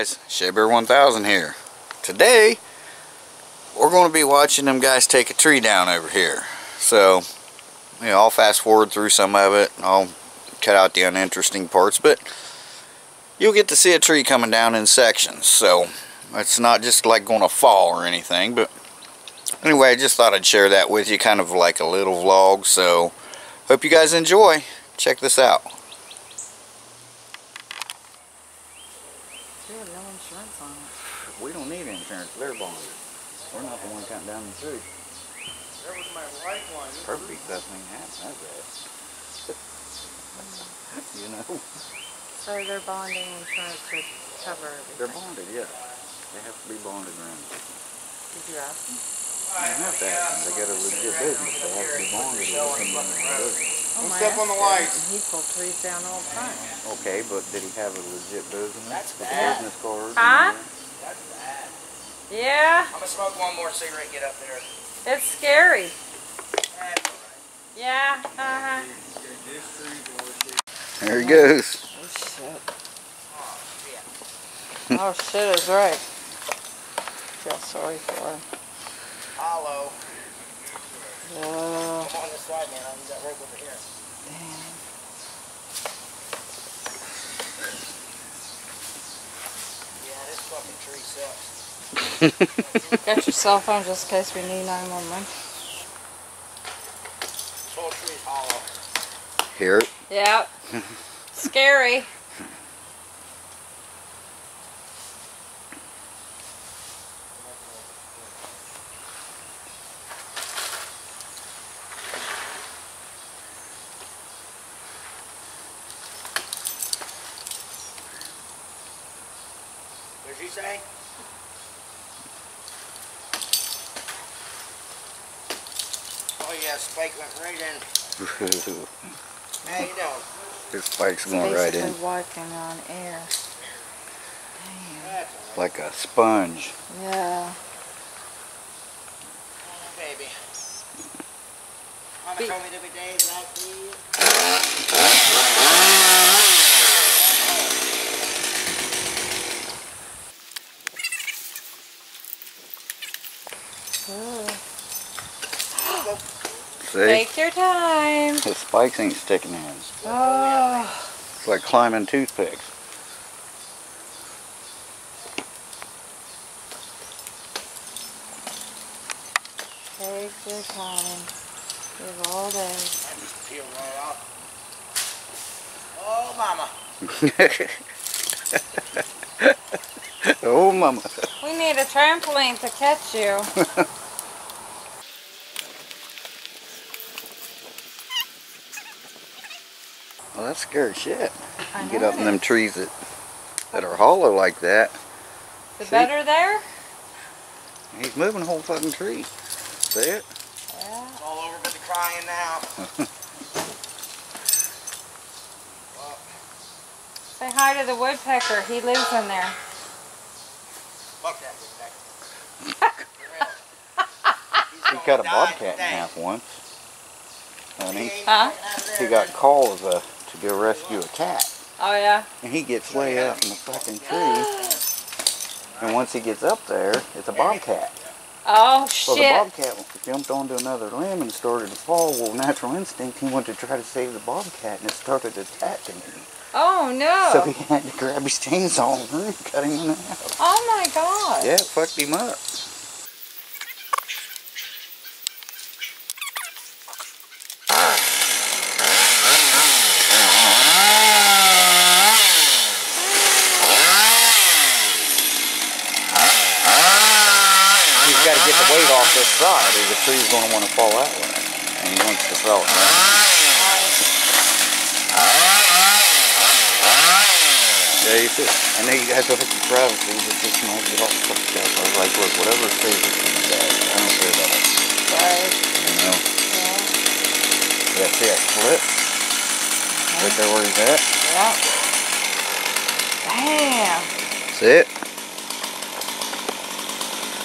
guys, shabear1000 here. Today we're going to be watching them guys take a tree down over here. So, you know, I'll fast forward through some of it and I'll cut out the uninteresting parts, but you'll get to see a tree coming down in sections, so it's not just like going to fall or anything. But anyway, I just thought I'd share that with you, kind of like a little vlog, so hope you guys enjoy. Check this out. There was no insurance on it. We don't need insurance. They're bonded. We're not the one cutting down the tree. That was my lifeline. Perfect doesn't even happen, I guess. You know? So their bonding insurance would cover everything? They're bonded, yeah. They have to be bonded around it. Did you ask them? They got a legit business. They have to be bonded to come in and do it. Don't step on the lights. He pulled trees down all the time. Okay, but did he have a legit business? That's bad. Business card? Huh? That's bad. Yeah. I'm gonna smoke one more cigarette and get up there. It's scary. Yeah. There he goes. Oh shit. Oh shit is right. I feel sorry for him. Hollow. Come on this side, man. I'll use that rope over here. Damn. Yeah, this fucking tree sucks. Got your cell phone just in case we need 911. This whole tree's hollow. Hear it? Yep. Scary. Did you say? Oh yeah, spike went right in. How you doing? This spike's going right in. Basically walking on air. Damn. Like a sponge. Yeah. Oh, baby. Mama told me to be days like these. Take your time. The spikes ain't sticking in. Oh. It's like climbing toothpicks. Take your time. Give all day. I just peel right off. Oh, mama. Oh, mama. We need a trampoline to catch you. Well, that's scary shit. You get up in them trees that are hollow like that. The better there? He's moving the whole fucking tree. See it? Yeah. It's all over but the crying now. Say hi to the woodpecker. He lives in there. Fuck that woodpecker. He cut a bobcat in half once. Honey. Huh? He got called to go rescue a cat. Oh yeah. And he gets way up in the fucking tree. And once he gets up there, it's a bobcat. Oh shit. So the bobcat jumped onto another limb and started to fall. Well, natural instinct, he went to try to save the bobcat and it started attacking him. Oh no. So he had to grab his chainsaw and cut him in half. Oh my god. Yeah, it fucked him up. This side, or the tree's going to want to fall that way, and he wants to fall it down. Yeah, you see. I know you guys are looking for privacy, but this might get all fucked up. I was like, look, whatever it stays, it's going to die. I don't care about it. Right. You know? Yeah. Yeah, see that clip? Okay. Right there where he's at? Yeah. Damn. See it?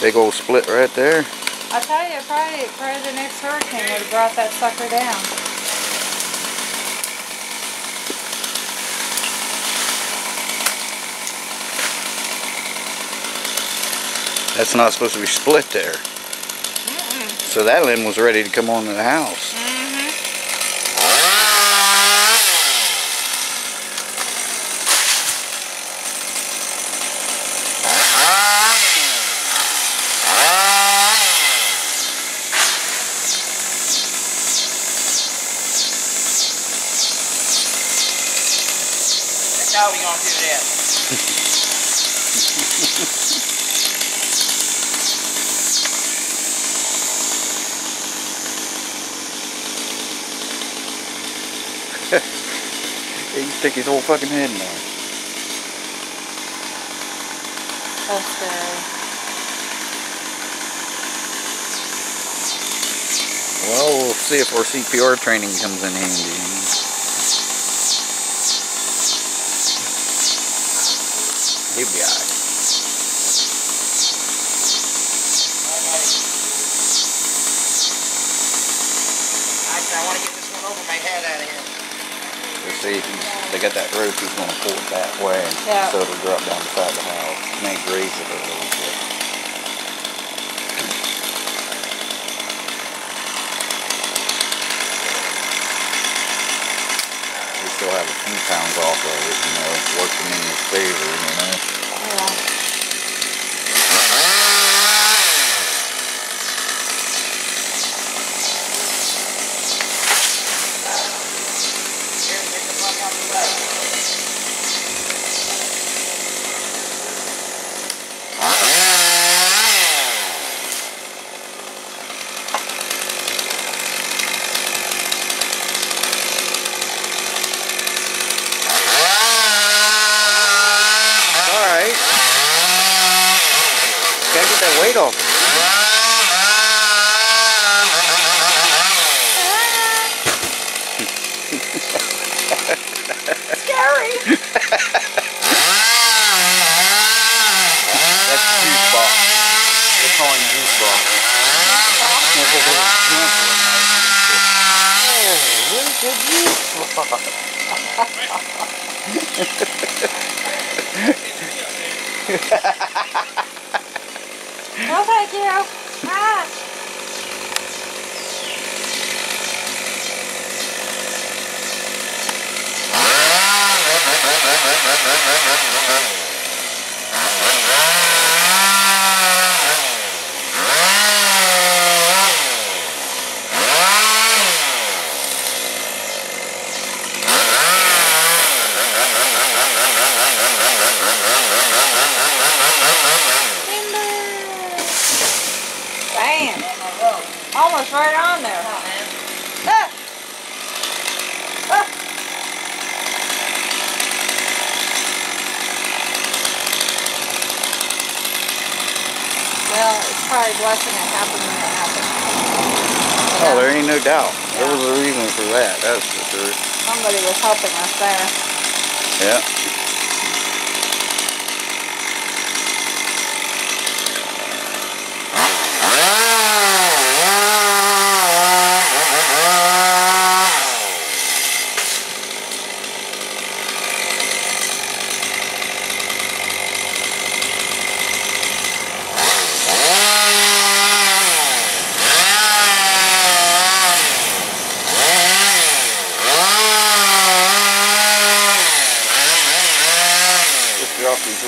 Big old split right there. I tell you, probably the next hurricane would have brought that sucker down. That's not supposed to be split there. Mm-mm. So that limb was ready to come on to the house. That's how we gonna do that. He can stick his whole fucking head in there. That's scary. Well, we'll see if our CPR training comes in handy. He'll be alright. See, they got that rope, he's going to pull it that way, yeah. So it'll drop down beside the house. It may graze it a little bit. We still have a few pounds off of it, you know, working in his favor, you know. Yeah. Weight off. Scary. That's a juice box. They're calling it juice box. Oh, no, thank you. Ah. Almost right on there. Oh, ah. Ah. Well, it's probably a blessing it happened when it happened. Yeah. Oh, there ain't no doubt. Yeah. There was a reason for that, that's for sure. Somebody was helping us there. Yeah.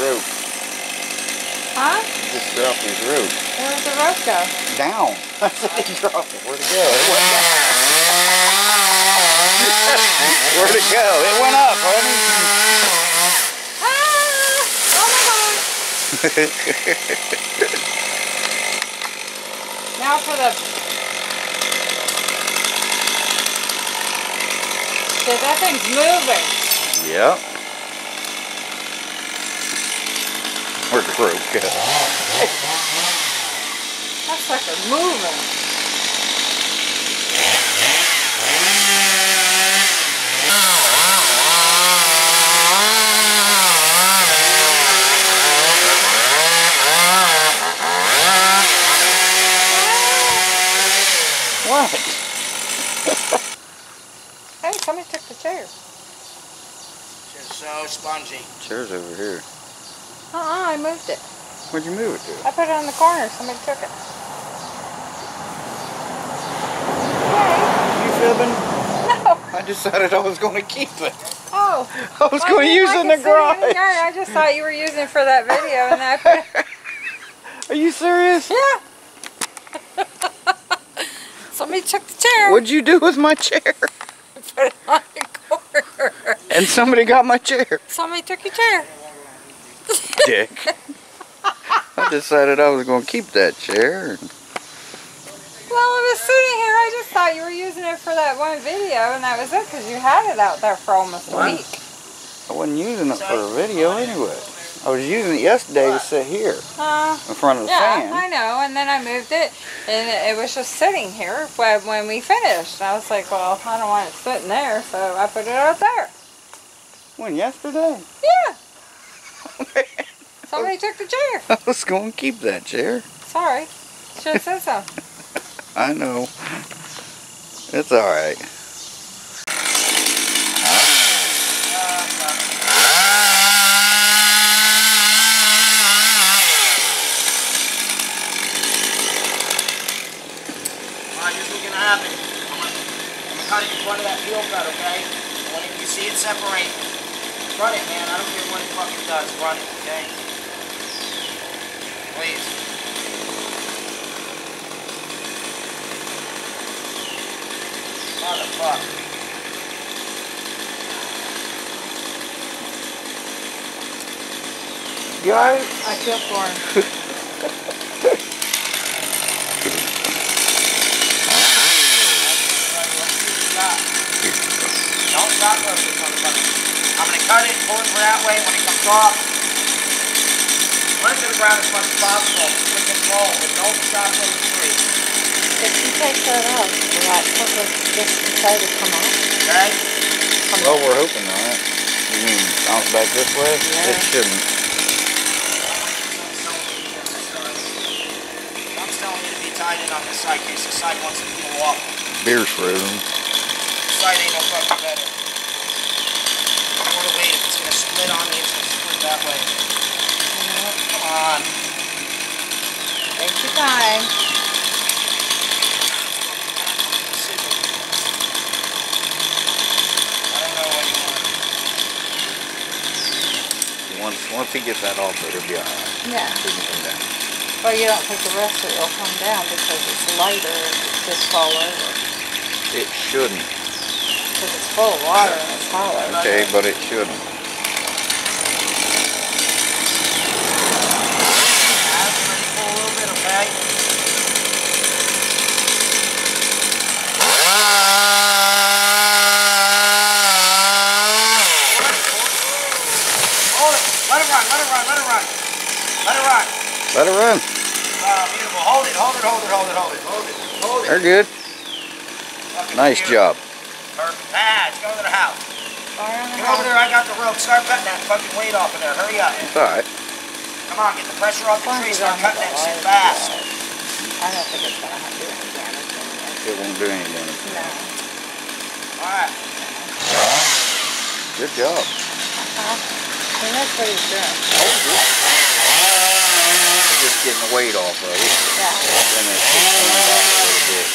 Rope. Huh? He just dropped his rope. Where did the rope go? Down. I said he dropped it. Where'd it go? It went down. Where'd it go? It went up, honey. Ah! Oh my God. Now for the... Dude, that thing's moving. Yep. Where'd the rope go? That sucker's moving. What? Hey, somebody took the chairs. Chairs so spongy. Chairs over here. I moved it. Where'd you move it to? I put it on the corner. Somebody took it. Hey. You fibbing? No. I decided I was going to keep it. Oh. I was going to use it in the garage. I just thought you were using it for that video, and I put it. Are you serious? Yeah. Somebody took the chair. What'd you do with my chair? I put it on the corner. And somebody got my chair. Somebody took your chair. Dick. I decided I was going to keep that chair. Well, it was sitting here. I just thought you were using it for that one video, and that was it, because you had it out there for almost a week. I wasn't using it for a video anyway. I was using it yesterday to sit here in front of the fan. Yeah, I know, and then I moved it, and it was just sitting here when we finished. And I was like, well, I don't want it sitting there, so I put it out there. When, yesterday? Yeah. Oh, man. Somebody took the chair. I was going to keep that chair. Sorry. Should have said so. I know. It's all right. Separate. Run it, man. I don't care what it fucking does. Run it, okay? Please. Motherfucker. You alright? I killed for him. I'm going to cut it, pull it that way. When it comes off, run it to the ground as much as possible. With control, with no shots on the street. If you take that out, will that quickly just try to come off? Okay. Well, we're hoping not. You mean bounce back this way? Yeah. It shouldn't. I'm telling you to be tied in on this side in case the side wants to pull off. Beer shroom. This side ain't no fucking better. It's going to split on me. It's going to split that way. Come on. Take your time. I don't know anymore. Once he gets that off, it'll be all right. Yeah. It doesn't come down. Well, you don't think the rest of it will come down because it's lighter and it'll just fall over. It shouldn't. Because it's full of water and it's hollow. Okay, but it shouldn't. Pull a little bit, okay? Hold it. Let it run, let it run, let it run. Let it run. Let it run. Beautiful. Hold it, hold it, hold it, hold it, hold it, hold it, hold it. They're good. Nice job. Ah, let's go to the house. Get over there, I got the rope. Start cutting that fucking weight off of there. Hurry up. It's alright. Come on, get the pressure off the tree. Start cutting that shit fast. I don't think it's going to do any damage anymore. It won't do any damage. No. Alright. Good job. Uh-huh. And that's what he's doing. Just getting the weight off of it. Yeah. And it's just coming back a little bit.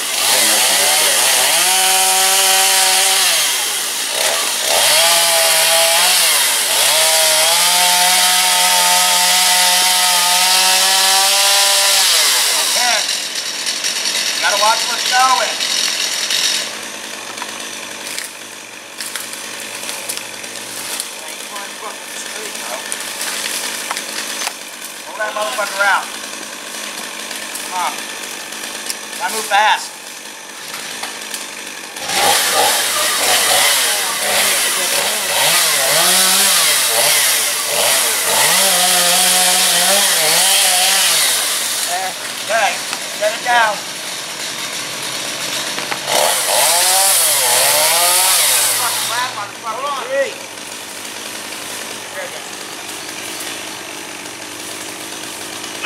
And watch where it's going. Pull that motherfucker out. Come on. Gotta move fast. There. Okay. Set it down.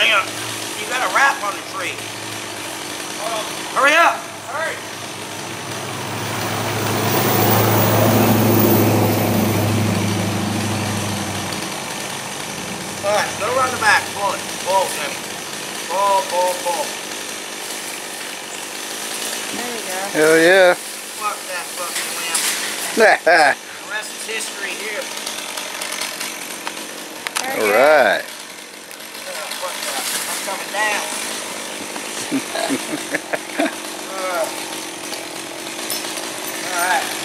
You got a wrap on the tree. Hurry up! Hurry! Alright, go around the back. Pull it. Pull. Bob. There you go. Hell yeah. Fuck that fucking limb. The rest is history here. Alright. Fuck that. I'm coming down. Alright.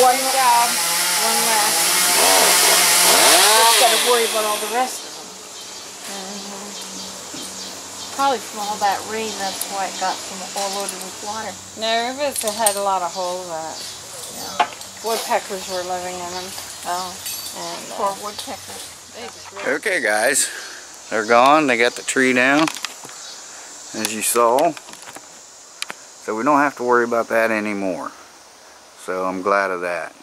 One job, one left. Just gotta worry about all the rest of them. Probably from all that rain, that's why it got some all loaded with water. No, it had a lot of holes in it. Yeah. Woodpeckers were living in them. Oh. And, poor woodpeckers. They just really okay, guys. They're gone. They got the tree down, as you saw. So we don't have to worry about that anymore. So I'm glad of that.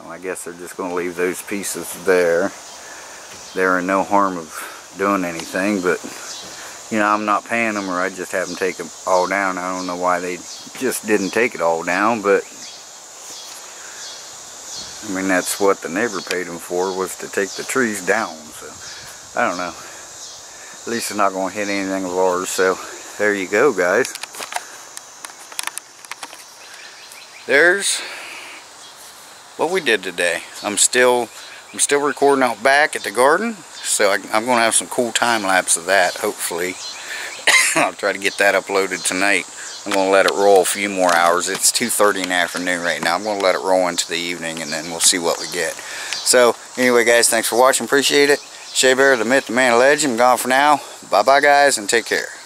Well, I guess they're just going to leave those pieces there. They're in no harm of doing anything, but you know, I'm not paying them, or I just have them take them all down. I don't know why they just didn't take it all down, but I mean, that's what the neighbor paid them for, was to take the trees down. So I don't know. At least it's not going to hit anything of ours. So there you go, guys. There's what we did today. I'm still recording out back at the garden, so I'm going to have some cool time lapse of that, hopefully. I'll try to get that uploaded tonight. I'm going to let it roll a few more hours. It's 2:30 in the afternoon right now. I'm going to let it roll into the evening, and then we'll see what we get. So anyway, guys, thanks for watching. Appreciate it. Shea Bear, the myth, the man, the legend. I'm gone for now. Bye-bye, guys, and take care.